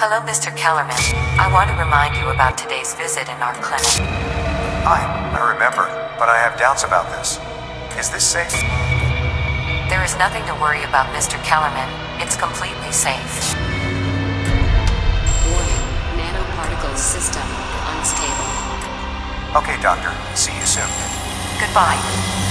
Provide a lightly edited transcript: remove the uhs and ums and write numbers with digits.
Hello, Mr. Kellerman. I want to remind you about today's visit in our clinic. Hi, I remember, but I have doubts about this. Is this safe? There is nothing to worry about, Mr. Kellerman. It's completely safe. Warning, nanoparticle system unstable. Okay, Doctor. See you soon. Goodbye.